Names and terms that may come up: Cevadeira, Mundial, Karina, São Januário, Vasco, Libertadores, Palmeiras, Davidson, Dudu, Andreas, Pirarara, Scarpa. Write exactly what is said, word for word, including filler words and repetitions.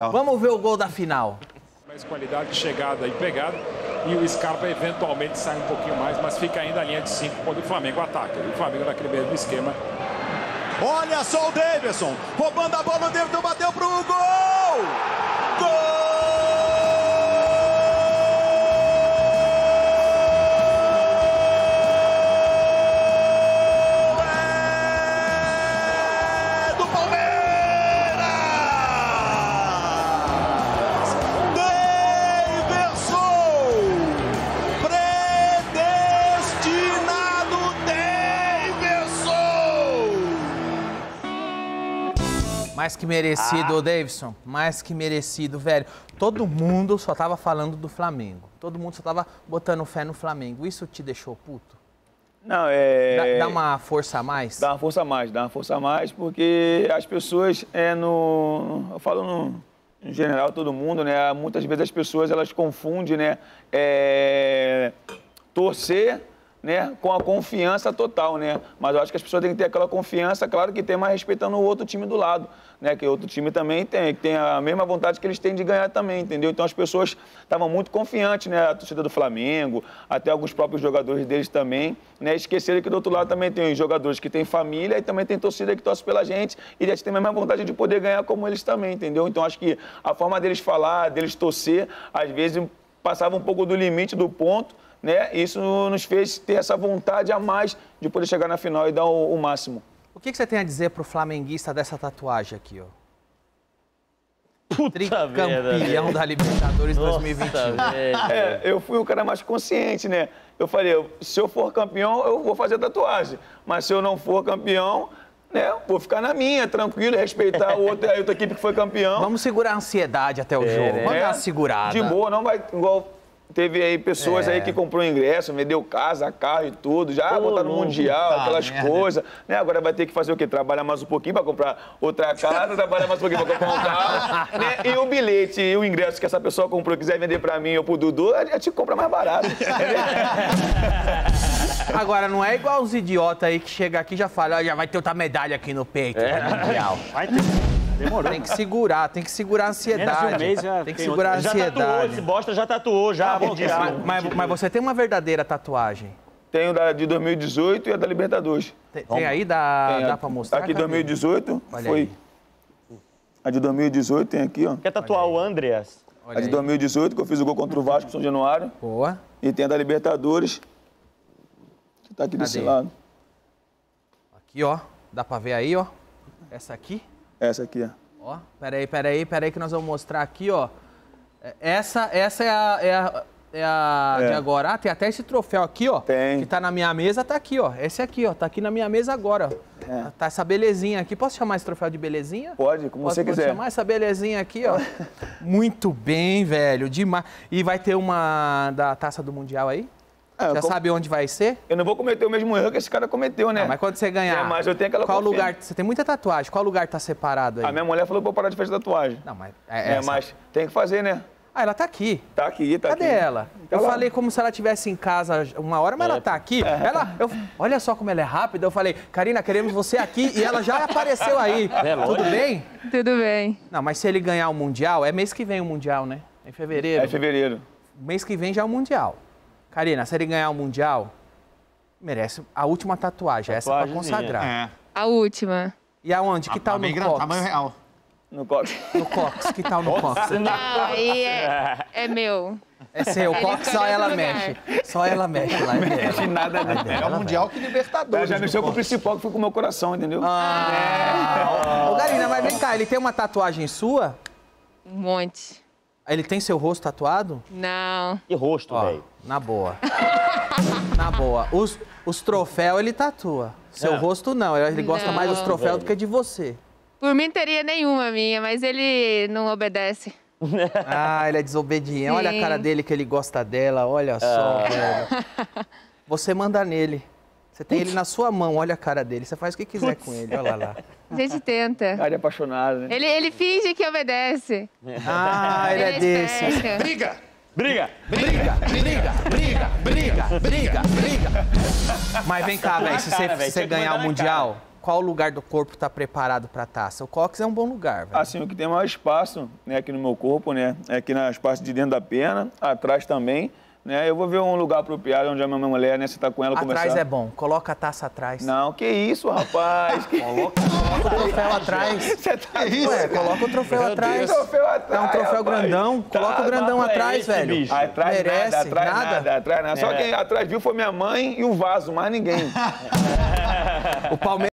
Vamos ver o gol da final. Mais qualidade de chegada e pegada. E o Scarpa eventualmente sai um pouquinho mais, mas fica ainda a linha de cinco quando o Flamengo ataca. E o Flamengo naquele mesmo esquema. Olha só o Davidson roubando a bola, o Davidson bateu pro gol! Gol! Mais que merecido, ah. Davidson, mais que merecido, velho. Todo mundo só tava falando do Flamengo. Todo mundo só tava botando fé no Flamengo. Isso te deixou puto? Não, é... Dá, dá uma força a mais? Dá uma força a mais, dá uma força a mais, porque as pessoas, é no... eu falo no, no general, todo mundo, né? Muitas vezes as pessoas, elas confundem, né? É... torcer... né, com a confiança total, né? Mas eu acho que as pessoas têm que ter aquela confiança, claro que tem, mas respeitando o outro time do lado, né? Que o outro time também tem, que tem a mesma vontade que eles têm de ganhar também, entendeu? Então as pessoas estavam muito confiantes, né? A torcida do Flamengo, até alguns próprios jogadores deles também, né? Esqueceram que do outro lado também tem os jogadores que têm família e também tem torcida que torce pela gente e eles têm a mesma vontade de poder ganhar como eles também, entendeu? Então acho que a forma deles falar, deles torcer, às vezes passava um pouco do limite do ponto, né? Isso nos fez ter essa vontade a mais de poder chegar na final e dar o, o máximo. O que, que você tem a dizer pro flamenguista dessa tatuagem aqui, ó? Puta tricampeão vida, da Libertadores dois mil e vinte e um. É, eu fui o cara mais consciente, né? Eu falei, se eu for campeão, eu vou fazer a tatuagem. Mas se eu não for campeão... né? Vou ficar na minha, tranquilo, respeitar o outro, a outra equipe que foi campeão. Vamos segurar a ansiedade até o é, jogo, vamos é, dar uma segurada. De boa, não vai igual... Teve aí pessoas é. aí que comprou ingresso, vendeu casa, carro e tudo, já oh, botar no Mundial, tá, aquelas coisas, né? Agora vai ter que fazer o quê? Trabalhar mais um pouquinho para comprar outra casa, trabalhar mais um pouquinho para comprar um carro, né? E o bilhete, e o ingresso que essa pessoa comprou, quiser vender para mim ou pro Dudu, a gente compra mais barato. Agora, não é igual os idiotas aí que chegam aqui e já falam, olha, vai ter outra medalha aqui no peito, é. no Mundial. Vai ter... Demorou. Tem que segurar, tem que segurar a ansiedade. Um mês já tem que segurar outro. A ansiedade. Já tatuou, esse bosta já tatuou, já. Ah, mas, mas, mas você tem uma verdadeira tatuagem? Tenho da de dois mil e dezoito e a da Libertadores. Tem, tem aí? Dá, tem, dá pra mostrar? Tá aqui de dois mil e dezoito, olha foi. Aí. A de dois mil e dezoito tem aqui, ó. Quer tatuar o Andreas? A de dois mil e dezoito, que eu fiz o gol contra o Vasco, São Januário. Boa. E tem a da Libertadores, que tá aqui Cadê? desse lado. Aqui, ó. Dá pra ver aí, ó. Essa aqui. Essa aqui, ó. Ó, peraí, peraí, peraí que nós vamos mostrar aqui, ó. Essa, essa é a, é a, é a é. de agora. Ah, tem até esse troféu aqui, ó. Tem. Que tá na minha mesa, tá aqui, ó. Esse aqui, ó. Tá aqui na minha mesa agora, ó. É. Tá essa belezinha aqui. Posso chamar esse troféu de belezinha? Pode, como Posso, você quiser. Posso chamar essa belezinha aqui, ó. Muito bem, velho. Demais. E vai ter uma da Taça do Mundial aí? Ah, já com... sabe onde vai ser? Eu não vou cometer o mesmo erro que esse cara cometeu, né? Ah, mas quando você ganhar, é, mas eu tenho aquela qual confiança. Lugar... Você tem muita tatuagem, qual lugar tá separado aí? A minha mulher falou pra eu parar de fazer tatuagem. Não, mas... É, é mas tem que fazer, né? Ah, ela tá aqui. Tá aqui, tá Cadê aqui. Cadê ela? Então, eu ela... falei como se ela estivesse em casa uma hora, mas é. ela tá aqui. É. Ela... Eu... Olha só como ela é rápida. Eu falei, Karina, queremos você aqui. E ela já apareceu aí. É, Tudo é? bem? Tudo bem. Não, mas se ele ganhar o Mundial, é mês que vem o Mundial, né? É em fevereiro. É em fevereiro. Mês que vem já é o Mundial. Karina, se ele ganhar o Mundial, merece a última tatuagem, essa pra consagrar. É. A última. E aonde? Que tal no cox? Tamanho real. No cox. No cox, que tal no cox? Não, aí é, é meu. É seu, o cox só ela mexe. Só ela mexe lá. Não mexe nada, né? É o Mundial que Libertadores. Já mexeu com o principal, que foi com o meu coração, entendeu? Ah, é. Ô, Karina, mas vem cá, ele tem uma tatuagem sua? Um monte. Ele tem seu rosto tatuado? Não. E rosto, velho? Na boa. Na boa. Os, os troféus ele tatua. Seu não. rosto não. Ele gosta não. mais dos troféus velho. do que de você. Por mim teria nenhuma minha, mas ele não obedece. Ah, ele é desobediente. Sim. Olha a cara dele que ele gosta dela. Olha só, ah. velho. Você manda nele. Você tem ele na sua mão, olha a cara dele. Você faz o que quiser com ele, olha lá. A gente tenta. Cara apaixonado, né? Ele, ele finge que obedece. Ah, ele, ele é desse. Briga! Briga! Briga! Briga! Briga! Briga! Briga! Briga! Mas vem cá, velho. Se você, cara, você ganhar o Mundial, cara. qual lugar do corpo está preparado para a taça? O cóccix é um bom lugar, velho. Assim, o que tem maior espaço, né, aqui no meu corpo, né, é aqui nas partes de dentro da perna, atrás também, né, eu vou ver um lugar apropriado onde a minha mulher, né, você tá com ela, atrás conversar. Atrás é bom, coloca a taça atrás. Não, que isso, rapaz. Que... Coloca, coloca o troféu atrás. Você tá isso? Ué, coloca o troféu atrás. Troféu atrás. É um troféu rapaz. Grandão, tá, coloca o grandão atrás, esse, velho. Bicho. Atrás merece, nada, atrás nada. nada, atrás nada. É. Só quem atrás viu foi minha mãe e o vaso, mais ninguém. O Palmeiras